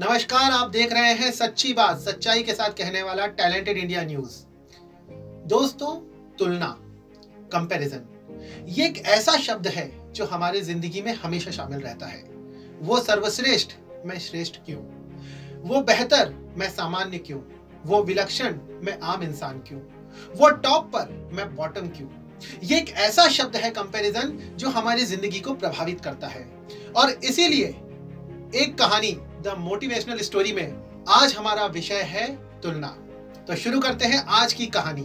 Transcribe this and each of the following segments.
नमस्कार, आप देख रहे हैं सच्ची बात सच्चाई के साथ कहने वाला टैलेंटेड इंडिया न्यूज। दोस्तों, तुलना, कंपैरिजन, ये एक ऐसा शब्द है जो हमारे जिंदगी में हमेशा शामिल रहता है। वो सर्वश्रेष्ठ, मैं श्रेष्ठ क्यों? वो बेहतर, मैं सामान्य क्यों? वो विलक्षण, मैं आम इंसान क्यों? वो टॉप पर, मैं बॉटम क्यों? ये एक ऐसा शब्द है कंपैरिजन जो हमारी जिंदगी को प्रभावित करता है। और इसीलिए एक कहानी मोटिवेशनल स्टोरी में आज हमारा विषय है तुलना। तो शुरू करते हैं आज की कहानी।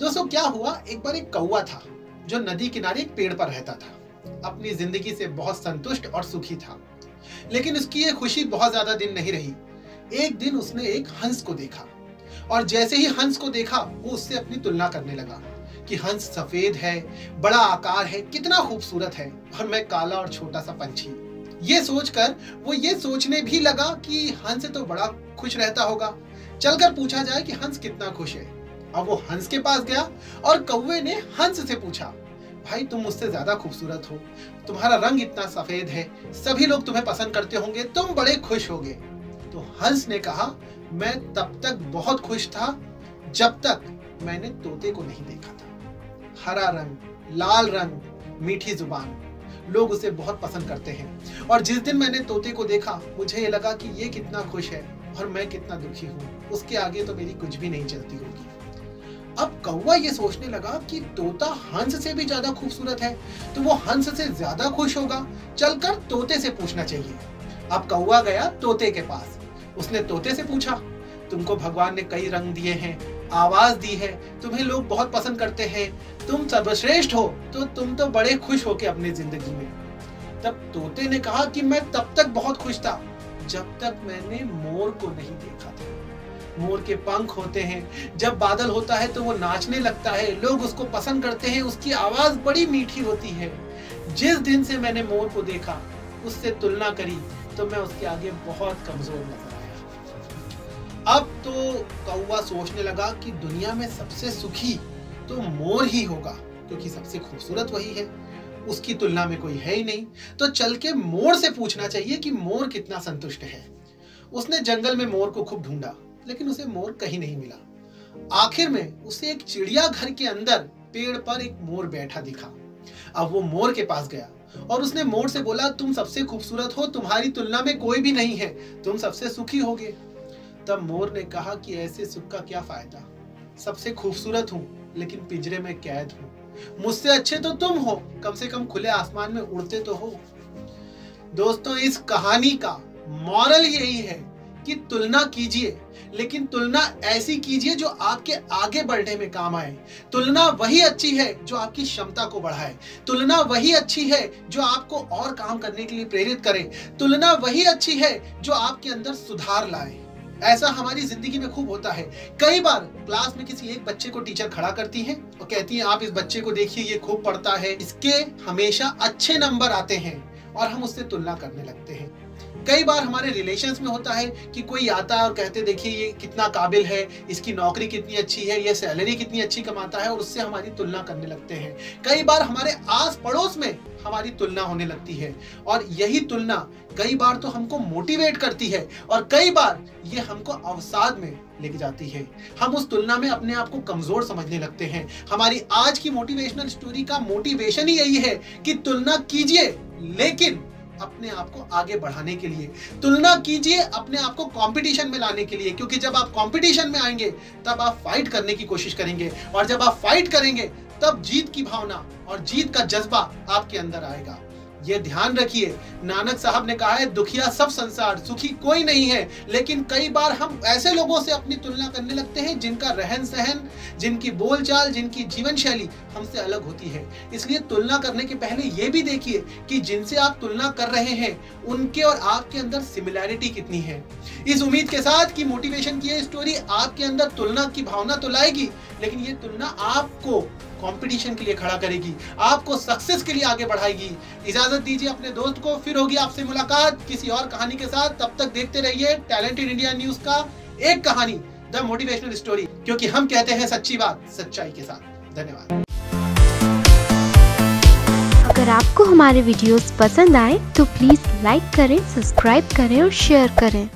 दोस्तों, क्या हुआ, एक बार एक कौवा था जो नदी किनारे एक पेड़ पर रहता था। अपनी जिंदगी से बहुत संतुष्ट और सुखी था, लेकिन उसकी ये खुशी बहुत ज्यादा दिन नहीं रही। एक दिन उसने एक हंस को देखा, और जैसे ही हंस को देखा वो उससे अपनी तुलना करने लगा कि हंस सफेद है, बड़ा आकार है, कितना खूबसूरत है, और मैं काला और छोटा सा पंछी। ये सोचकर वो ये सोचने भी लगा कि हंस तो बड़ा खुश रहता होगा, चलकर पूछा जाए कि हंस कितना खुश है। अब वो हंस के पास गया और कौवे ने हंस से पूछा, भाई तुम मुझसे ज्यादा खूबसूरत हो, तुम्हारा रंग इतना सफेद है, सभी लोग तुम्हें पसंद करते होंगे, तुम बड़े खुश होगे। तो हंस ने कहा, मैं तब तक बहुत खुश था जब तक मैंने तोते को नहीं देखा था। हरा रंग, लाल रंग, मीठी जुबान, लोग उसे बहुत पसंद करते हैं। और जिस दिन मैंने तोते को देखा मुझे ये लगा कि ये कितना खुश है और मैं कितना दुखी हूँ, उसके आगे तो मेरी कुछ भी नहीं चलती होगी। अब कौवा ये सोचने लगा कि तोता हंस से भी ज्यादा खूबसूरत है, तो वो हंस से ज्यादा खुश होगा, चलकर तोते से पूछना चाहिए। अब कौवा गया तोते के पास। उसने तोते से पूछा, तुमको भगवान ने कई रंग दिए हैं, आवाज दी है, तुम्हें लोग बहुत पसंद करते हैं, तुम सर्वश्रेष्ठ हो, तो तुम तो बड़े खुश होके अपनी जिंदगी में। तब तोते ने कहा कि मैं तब तक बहुत खुश था जब तक मैंने मोर को नहीं देखा था। मोर के पंख होते हैं, जब बादल होता है तो वो नाचने लगता है, लोग उसको पसंद करते हैं, उसकी आवाज बड़ी मीठी होती है। जिस दिन से मैंने मोर को देखा, उससे तुलना करी, तो मैं उसके आगे बहुत कमजोर नजर आया। अब तो कौवा सोचने लगा कि दुनिया में सबसे सुखी तो मोर ही होगा, क्योंकि सबसे खूबसूरत वही है, उसकी तुलना में कोई है ही नहीं, तो चल के मोर से पूछना चाहिए कि मोर कितना संतुष्ट है। उसने जंगल में मोर को खूब ढूंढा, लेकिन उसे मोर कहीं नहीं मिला। आखिर में उसे एक चिड़ियाघर के अंदर पेड़ पर एक मोर बैठा दिखा। अब वो मोर के पास गया और उसने मोर से बोला, तुम सबसे खूबसूरत हो, तुम्हारी तुलना में कोई भी नहीं है, तुम सबसे सुखी होगे। तब मोर ने कहा कि ऐसे सुख का क्या फायदा, सबसे खूबसूरत हूँ लेकिन पिंजरे में कैद हूँ, मुझसे अच्छे तो तुम हो, कम से कम खुले आसमान में उड़ते तो हो। दोस्तों, इस कहानी का मॉरल यही है कि तुलना कीजिए, लेकिन तुलना ऐसी कीजिए जो आपके आगे बढ़ने में काम आए। तुलना वही अच्छी है जो आपकी क्षमता को बढ़ाए। तुलना वही अच्छी है जो आपको और काम करने के लिए प्रेरित करे। तुलना वही अच्छी है जो आपके अंदर सुधार लाए। ऐसा हमारी जिंदगी में खूब होता है। कई बार क्लास में किसी एक बच्चे को टीचर खड़ा करती है और कहती है, आप इस बच्चे को देखिए, ये खूब पढ़ता है, इसके हमेशा अच्छे नंबर आते हैं, और हम उससे तुलना करने लगते हैं। कई बार हमारे रिलेशंस में होता है कि कोई आता है और कहते, देखिए ये कितना काबिल है, इसकी नौकरी कितनी अच्छी है, ये सैलरी कितनी अच्छी कमाता है, और उससे हमारी तुलना करने लगते हैं। कई बार हमारे आस पड़ोस में हमारी तुलना होने लगती है, और यही तुलना कई बार तो हमको मोटिवेट करती है और कई बार ये हमको अवसाद में लेके जाती है। हम उस तुलना में अपने आप को कमजोर समझने लगते हैं। हमारी आज की मोटिवेशनल स्टोरी का मोटिवेशन ही यही है कि तुलना कीजिए, लेकिन अपने आप को आगे बढ़ाने के लिए। तुलना कीजिए अपने आप को कंपटीशन में लाने के लिए, क्योंकि जब आप कंपटीशन में आएंगे तब आप फाइट करने की कोशिश करेंगे, और जब आप फाइट करेंगे तब जीत की भावना और जीत का जज्बा आपके अंदर आएगा। ये ध्यान रखिए, नानक साहब ने कहा है, दुखिया सब संसार, सुखी कोई नहीं है। लेकिन कई बार हम ऐसे लोगों से अपनी तुलना करने लगते हैं जिनका रहन सहन, जिनकी बोलचाल, जिनकी जीवन शैली हमसे अलग होती है। इसलिए तुलना करने के पहले ये भी देखिए कि जिनसे आप तुलना कर रहे हैं उनके और आपके अंदर सिमिलैरिटी कितनी है। इस उम्मीद के साथ कि मोटिवेशन की ये स्टोरी आपके अंदर तुलना की भावना तो लाएगी, लेकिन ये तुलना आपको कंपटीशन के लिए खड़ा करेगी, आपको सक्सेस के लिए आगे बढ़ाएगी। इजाजत दीजिए अपने दोस्त को, फिर होगी आपसे मुलाकात किसी और कहानी के साथ। तब तक देखते रहिए टैलेंटेड इंडिया न्यूज का एक कहानी, द मोटिवेशनल स्टोरी, क्योंकि हम कहते हैं सच्ची बात सच्चाई के साथ। धन्यवाद। अगर आपको हमारे वीडियोस पसंद आए तो प्लीज़ लाइक करें, सब्सक्राइब करें और शेयर करें।